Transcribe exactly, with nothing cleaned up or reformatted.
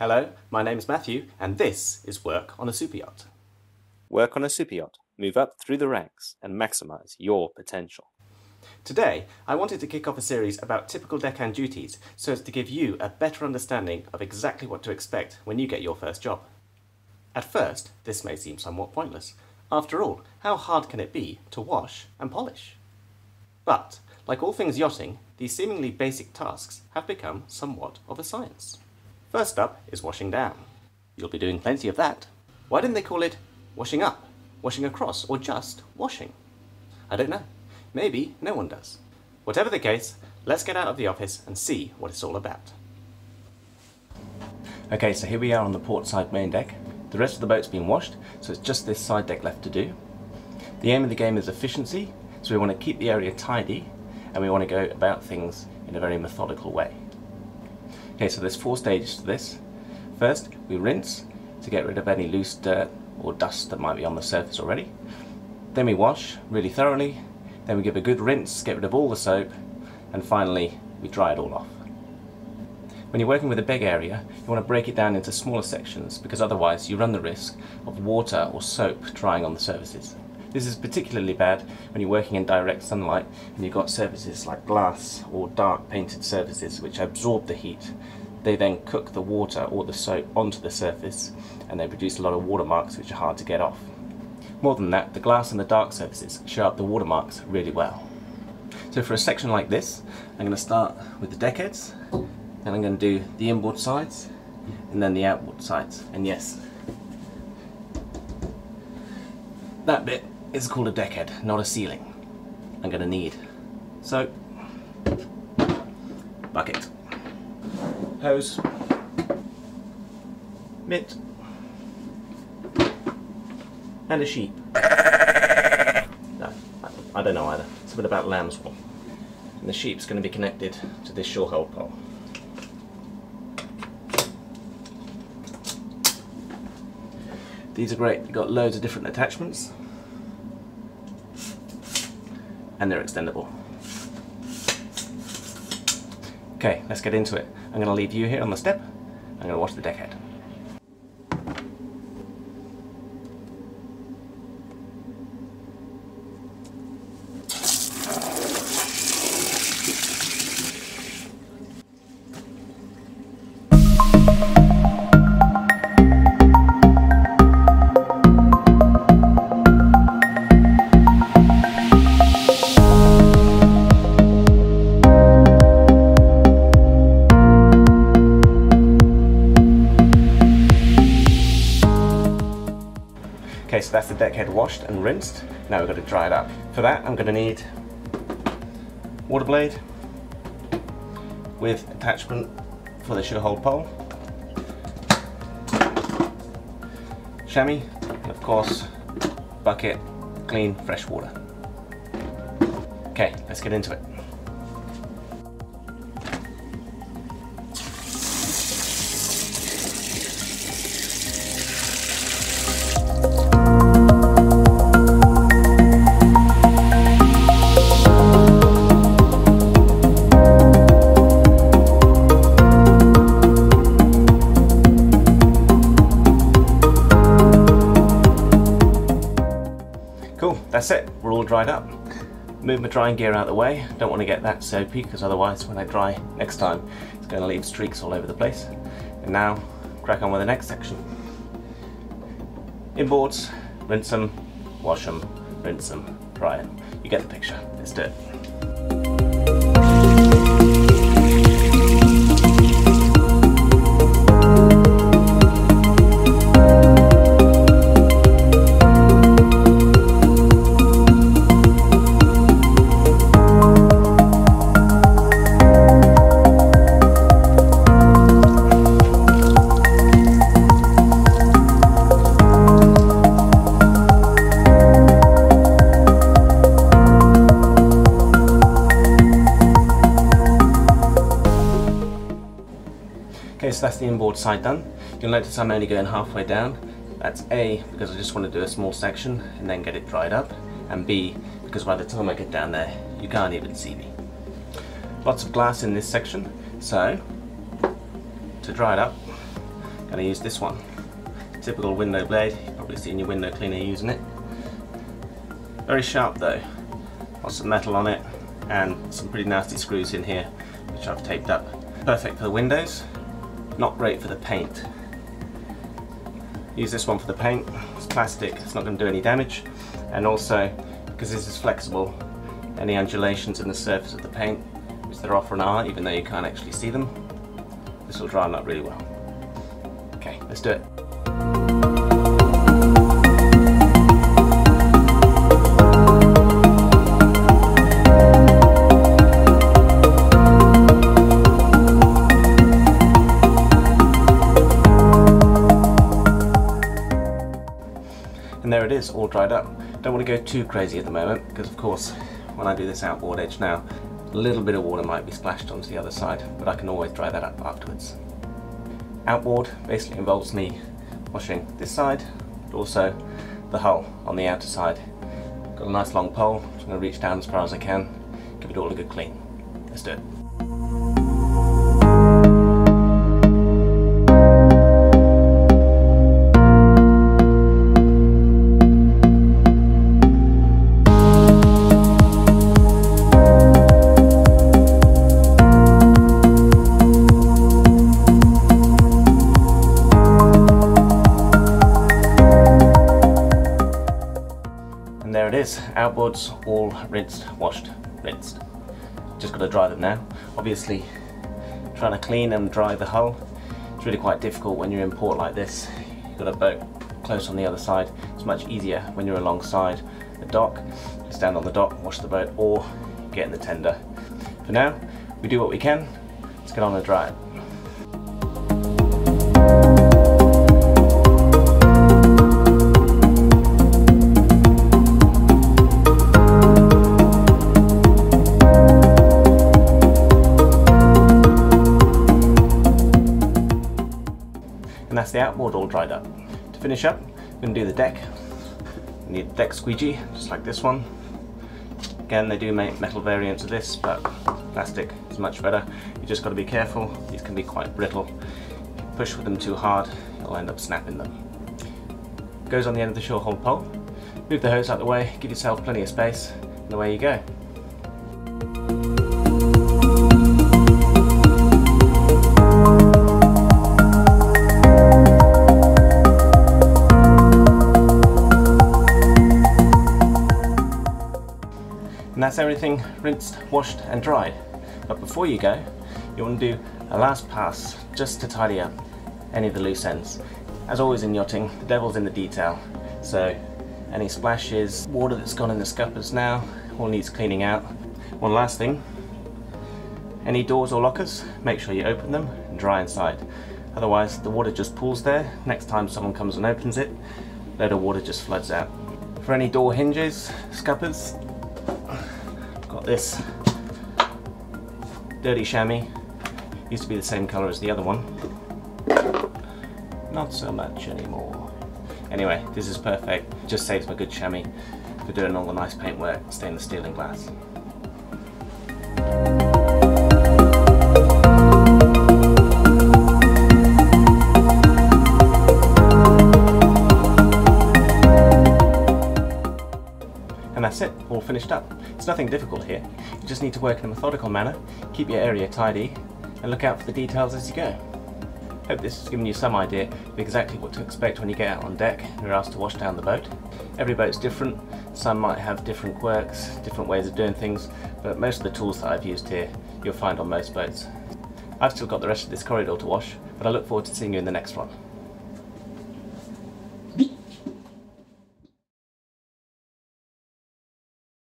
Hello, my name is Matthew, and this is Work on a Superyacht. Work on a Superyacht. Move up through the ranks and maximise your potential. Today, I wanted to kick off a series about typical deckhand duties so as to give you a better understanding of exactly what to expect when you get your first job. At first, this may seem somewhat pointless. After all, how hard can it be to wash and polish? But, like all things yachting, these seemingly basic tasks have become somewhat of a science. First up is washing down. You'll be doing plenty of that. Why didn't they call it washing up, washing across, or just washing? I don't know. Maybe no one does. Whatever the case, let's get out of the office and see what it's all about. Okay, so here we are on the port side main deck. The rest of the boat's been washed, so it's just this side deck left to do. The aim of the game is efficiency, so we want to keep the area tidy, and we want to go about things in a very methodical way. Okay, so there's four stages to this. First, we rinse to get rid of any loose dirt or dust that might be on the surface already. Then we wash really thoroughly. Then we give a good rinse, get rid of all the soap. And finally, we dry it all off. When you're working with a big area, you want to break it down into smaller sections because otherwise you run the risk of water or soap drying on the surfaces. This is particularly bad when you're working in direct sunlight and you've got surfaces like glass or dark painted surfaces which absorb the heat. They then cook the water or the soap onto the surface and they produce a lot of watermarks which are hard to get off. More than that, the glass and the dark surfaces show up the watermarks really well. So for a section like this, I'm going to start with the deckheads, then I'm going to do the inboard sides and then the outboard sides. And yes, that bit is called a deckhead, not a ceiling. I'm going to need soap, bucket, hose, mitt, and a sheep. No, I don't know either. Something about lamb's wool. And the sheep's going to be connected to this shore hold pole. These are great. They've got loads of different attachments. And they're extendable. Okay, let's get into it. I'm going to leave you here on the step. I'm going to wash the deckhead. Okay, so that's the deckhead washed and rinsed. Now we've got to dry it up. For that, I'm going to need water blade with attachment for the shorehold pole, chamois, and of course, bucket, clean, fresh water. Okay, let's get into it. That's it, we're all dried up. Move my drying gear out of the way. Don't want to get that soapy because otherwise when I dry next time it's going to leave streaks all over the place. And now crack on with the next section. Inboards, rinse them, wash them, rinse them, dry them. You get the picture, let's do it. Okay, so that's the inboard side done. You'll notice I'm only going halfway down. That's A, because I just want to do a small section and then get it dried up, and B, because by the time I get down there, you can't even see me. Lots of glass in this section, so to dry it up, and I used this one. Typical window blade, you've probably seen your window cleaner using it. Very sharp though, lots of metal on it, and some pretty nasty screws in here which I've taped up. Perfect for the windows, not great for the paint. Use this one for the paint, it's plastic, it's not going to do any damage, and also because this is flexible, any undulations in the surface of the paint, which there often are even though you can't actually see them, this will dry them up really well. Okay, let's do it. And there it is, all dried up. Don't want to go too crazy at the moment because of course when I do this outboard edge now, a little bit of water might be splashed onto the other side, but I can always dry that up afterwards. Outboard basically involves me washing this side, but also the hull on the outer side. Got a nice long pole, so I'm going to reach down as far as I can, give it all a good clean. Let's do it. There it is, outboards all rinsed, washed, rinsed. Just got to dry them now. Obviously trying to clean and dry the hull, it's really quite difficult when you're in port like this. You've got a boat close on the other side. It's much easier when you're alongside the dock. Just stand on the dock, wash the boat, or get in the tender. For now, we do what we can. Let's get on and dry it. And that's the outboard all dried up. To finish up, I'm going to do the deck. You need a deck squeegee, just like this one. Again, they do make metal variants of this, but plastic is much better. You just got to be careful. These can be quite brittle. If you push with them too hard, you'll end up snapping them. Goes on the end of the shore hold pole. Move the hose out of the way, give yourself plenty of space, and away you go. And that's everything rinsed, washed and dried. But before you go, you want to do a last pass just to tidy up any of the loose ends. As always in yachting, the devil's in the detail. So any splashes, water that's gone in the scuppers now, all needs cleaning out. One last thing, any doors or lockers, make sure you open them and dry inside. Otherwise the water just pools there. Next time someone comes and opens it, a load of water just floods out. For any door hinges, scuppers, this dirty chamois used to be the same color as the other one, not so much anymore. Anyway, this is perfect, just saves my good chamois for doing all the nice paintwork, stainless steel and glass. And that's it, all finished up. It's nothing difficult here, you just need to work in a methodical manner, keep your area tidy, and look out for the details as you go. Hope this has given you some idea of exactly what to expect when you get out on deck and you're asked to wash down the boat. Every boat's different, some might have different quirks, different ways of doing things, but most of the tools that I've used here you'll find on most boats. I've still got the rest of this corridor to wash, but I look forward to seeing you in the next one.